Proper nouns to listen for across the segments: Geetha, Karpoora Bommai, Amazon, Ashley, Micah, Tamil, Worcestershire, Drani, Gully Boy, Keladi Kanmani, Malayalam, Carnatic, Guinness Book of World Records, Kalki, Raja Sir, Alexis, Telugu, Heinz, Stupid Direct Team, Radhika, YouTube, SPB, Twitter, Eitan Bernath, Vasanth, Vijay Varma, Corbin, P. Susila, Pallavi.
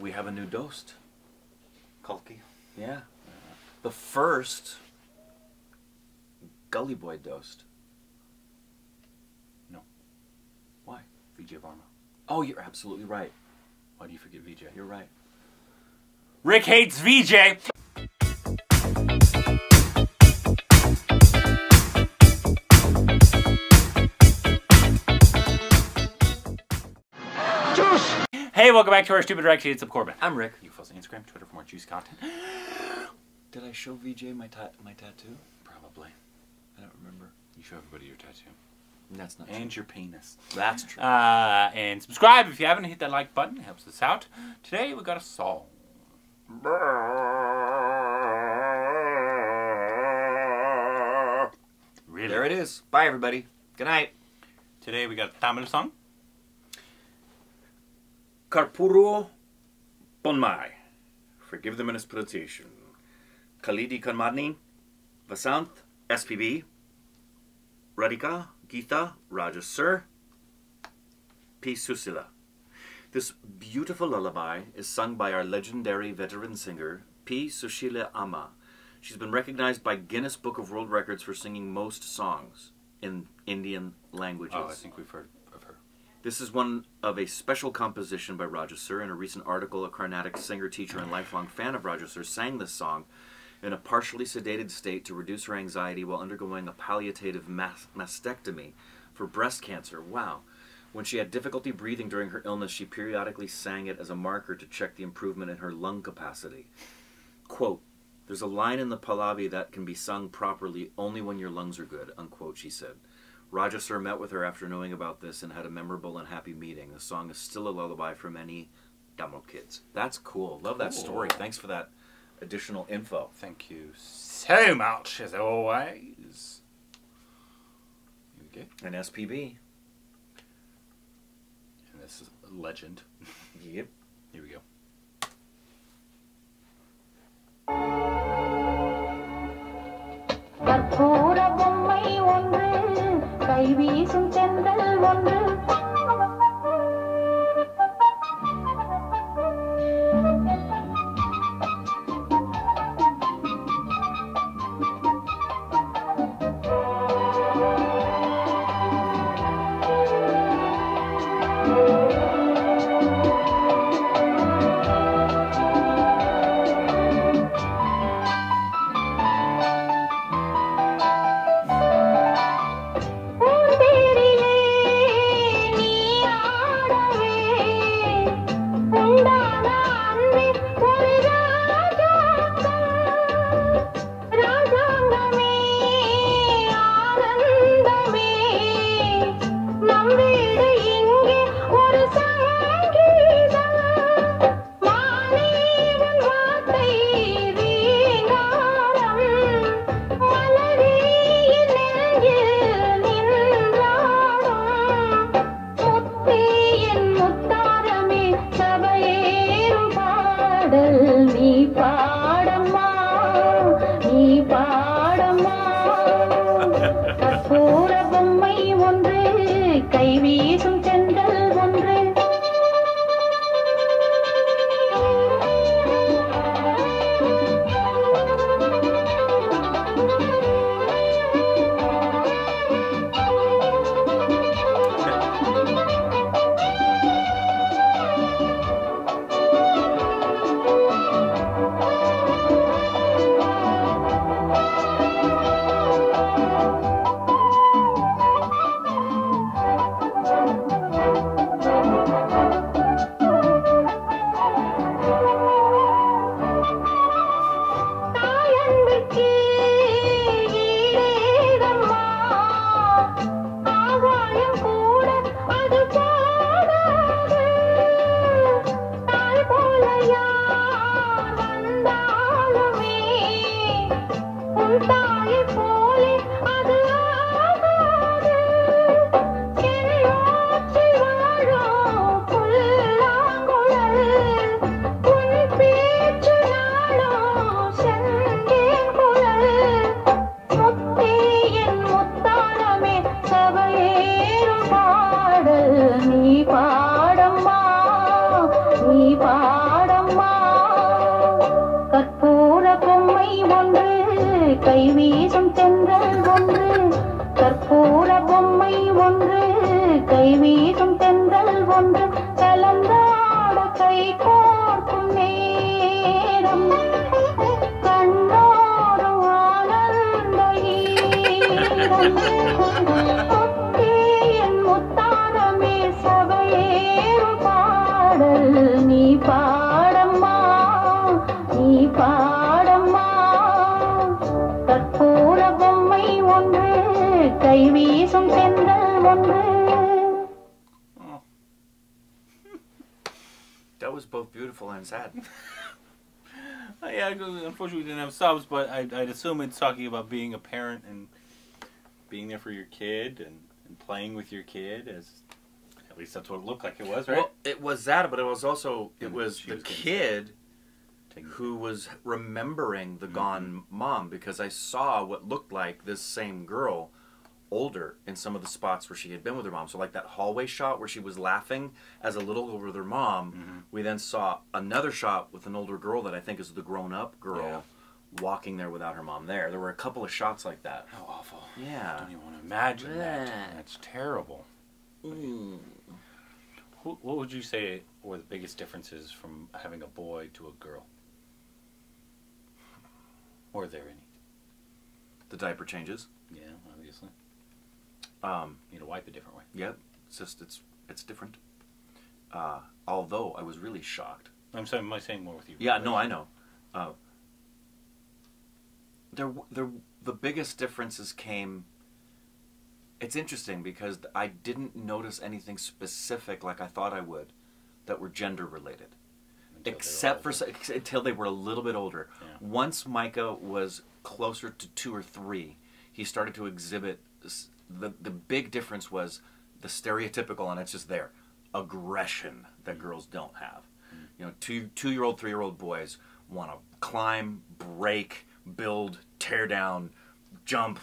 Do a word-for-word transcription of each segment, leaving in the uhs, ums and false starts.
we have a new host. Kalki. Yeah. The first Gully Boy host. No. Why? Vijay Varma. Oh, you're absolutely right. Why do you forget Vijay? You're right. Rick hates Vijay! Hey, welcome back to our Stupid Direct Team. It's up Corbin. I'm Rick. You can follow us on Instagram, Twitter for more juice content. Did I show Vijay my ta my tattoo? Probably. I don't remember. You show everybody your tattoo. That's not and true. And your penis. That's true. Uh, and subscribe if you haven't. Hit that like button. It helps us out. Today we got a song. Really? There it is. Bye, everybody. Good night. Today we got a Tamil song. Karpoora Bommai, forgive the mispronunciation. Keladi Kanmani, Vasanth, S P B, Radhika, Geetha, Raja Sir, P. Susila. This beautiful lullaby is sung by our legendary veteran singer, P. Susila Amma. She's been recognized by Guinness Book of World Records for singing most songs in Indian languages. Oh, I think we've heard. This is one of a special composition by Raja Sir. In a recent article, a Carnatic singer, teacher, and lifelong fan of Raja Sir sang this song in a partially sedated state to reduce her anxiety while undergoing a palliative mas mastectomy for breast cancer. Wow. When she had difficulty breathing during her illness, she periodically sang it as a marker to check the improvement in her lung capacity. Quote, "There's a line in the Pallavi that can be sung properly only when your lungs are good," unquote, she said. Raja Sir met with her after knowing about this and had a memorable and happy meeting. The song is still a lullaby for many Tamil kids. That's cool. Love cool. that story. Thanks for that additional info. Thank you so much, as always. Okay. And S P B. And this is a legend. Yep. Here we go. கைவீசும் தென்றல் ஒன்று கற்பூர பொம்மை ஒன்று கைவீசும் தென்றல் ஒன்று கலந்தாட கை கோர்க்கும் நேரம் கண்ணோடும் ஆனந்த ஈரம் ஒட்டி என் முத்தாரமே சபையேறும் பாடல் நீ பாடம்மா நீ பாடம்மா கற்பூர பொம்மை ஒன்று கைவீசும் தென்றல் ஒன்று. That was both beautiful and sad. Yeah, unfortunately we didn't have subs, but I'd, I'd assume it's talking about being a parent and being there for your kid and, and playing with your kid. As at least that's what it looked like it was, right? Well, it was that, but it was also it was the kid who was remembering the gone mom, because I saw what looked like this same girl older in some of the spots where she had been with her mom. So like that hallway shot where she was laughing as a little over their mom, mm-hmm. we then saw another shot with an older girl that I think is the grown-up girl yeah. walking there without her mom there. There were a couple of shots like that. How awful. Yeah. I don't even want to imagine yeah. that. That's terrible. Mm. What, what would you say were the biggest differences from having a boy to a girl? Were there any? The diaper changes. Yeah, obviously. Um, you need to wipe a different way. Yep. It's just, it's, it's different. Uh, although I was really shocked. I'm sorry, am I saying more with you? Yeah, right? No, I know. Uh, there, there, the biggest differences came, it's interesting because I didn't notice anything specific like I thought I would that were gender related. Until except for, until they were a little bit older. Yeah. Once Micah was closer to two or three, he started to exhibit this, The, the big difference was the stereotypical, and it's just there, aggression that mm-hmm. girls don't have. Mm-hmm. You know, two, two-year-old, three-year-old boys want to climb, break, build, tear down, jump.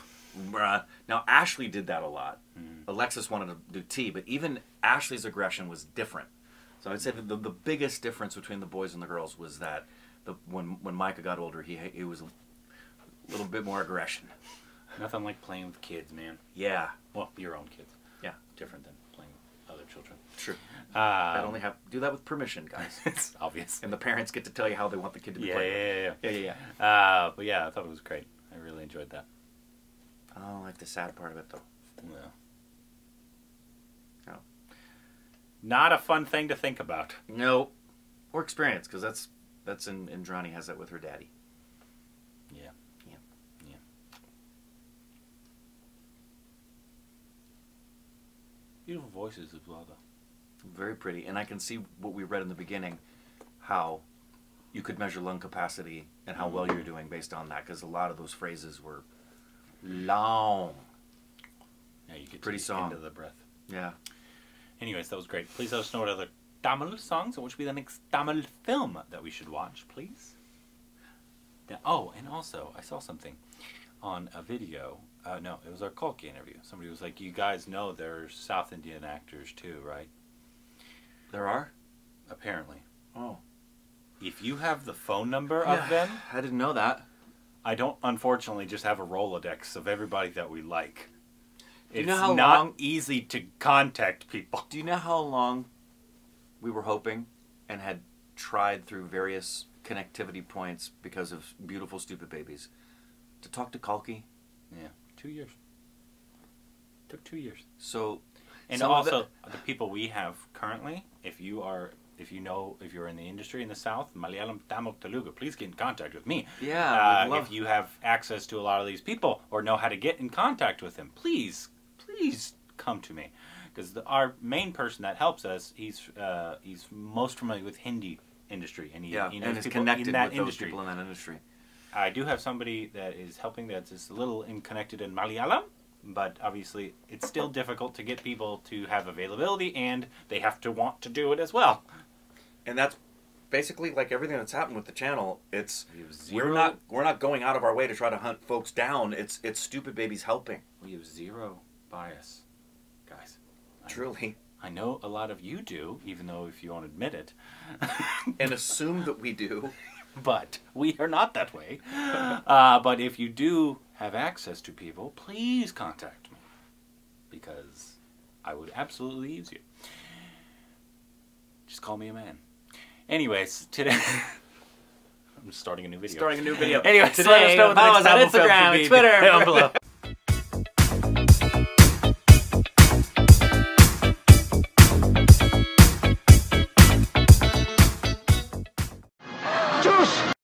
Rah. Now, Ashley did that a lot. Mm-hmm. Alexis wanted to do tea, but even Ashley's aggression was different. So I'd say mm-hmm. that the, the biggest difference between the boys and the girls was that the, when, when Micah got older, he, he was a little bit more aggression. Nothing like playing with kids, man. Yeah. Well, your own kids. Yeah. Different than playing with other children. True. Um, I only have do that with permission, guys. It's obvious. And the parents get to tell you how they want the kid to be yeah, played with. Yeah, yeah, yeah. Yeah, yeah, yeah. Uh, but yeah, I thought it was great. I really enjoyed that. I don't like the sad part of it, though. No. No. Not a fun thing to think about. No. Or experience, because that's, that's in, in Drani has that with her daddy. Yeah. Beautiful voices as well, though. Very pretty. And I can see what we read in the beginning, how you could measure lung capacity and how well you're doing based on that, because a lot of those phrases were long. Yeah, you get pretty to the end of the breath. Yeah. Anyways, that was great. Please let us know what other Tamil songs, and what should be the next Tamil film that we should watch, please. Now, oh, and also, I saw something on a video. Uh, no, it was our Kalki interview. Somebody was like, you guys know there's South Indian actors too, right? There are? Apparently. Oh. If you have the phone number yeah, of them... I didn't know that. I don't, unfortunately, just have a Rolodex of everybody that we like. Do it's you know how not long... easy to contact people. Do you know how long we were hoping and had tried through various connectivity points because of Beautiful Stupid Babies to talk to Kalki? Yeah. Two years. Took two years. So, and also the... the people we have currently. If you are, if you know, if you're in the industry in the South, Malayalam, Tamil, Telugu, please get in contact with me. Yeah. Uh, love... If you have access to a lot of these people or know how to get in contact with them, please, please come to me, because our main person that helps us, he's uh, he's most familiar with Hindi industry, and he, yeah, he knows and is connected in that with industry. Those people in that industry. I do have somebody that is helping that's just a little unconnected in Malayalam, but obviously it's still difficult to get people to have availability, and they have to want to do it as well. And that's basically like everything that's happened with the channel. It's we're not we're not going out of our way to try to hunt folks down. It's it's Stupid Babies helping. We have zero bias, guys. Truly. I know a lot of you do, even though if you won't admit it, and assume that we do. But we are not that way. Uh, but if you do have access to people, please contact me, because I would absolutely use you. Just call me a man. Anyways, today... I'm starting a new video. Starting a new video. Anyway, today, so let us know what the next album failed to be. Follow us on Instagram, Twitter. Down below.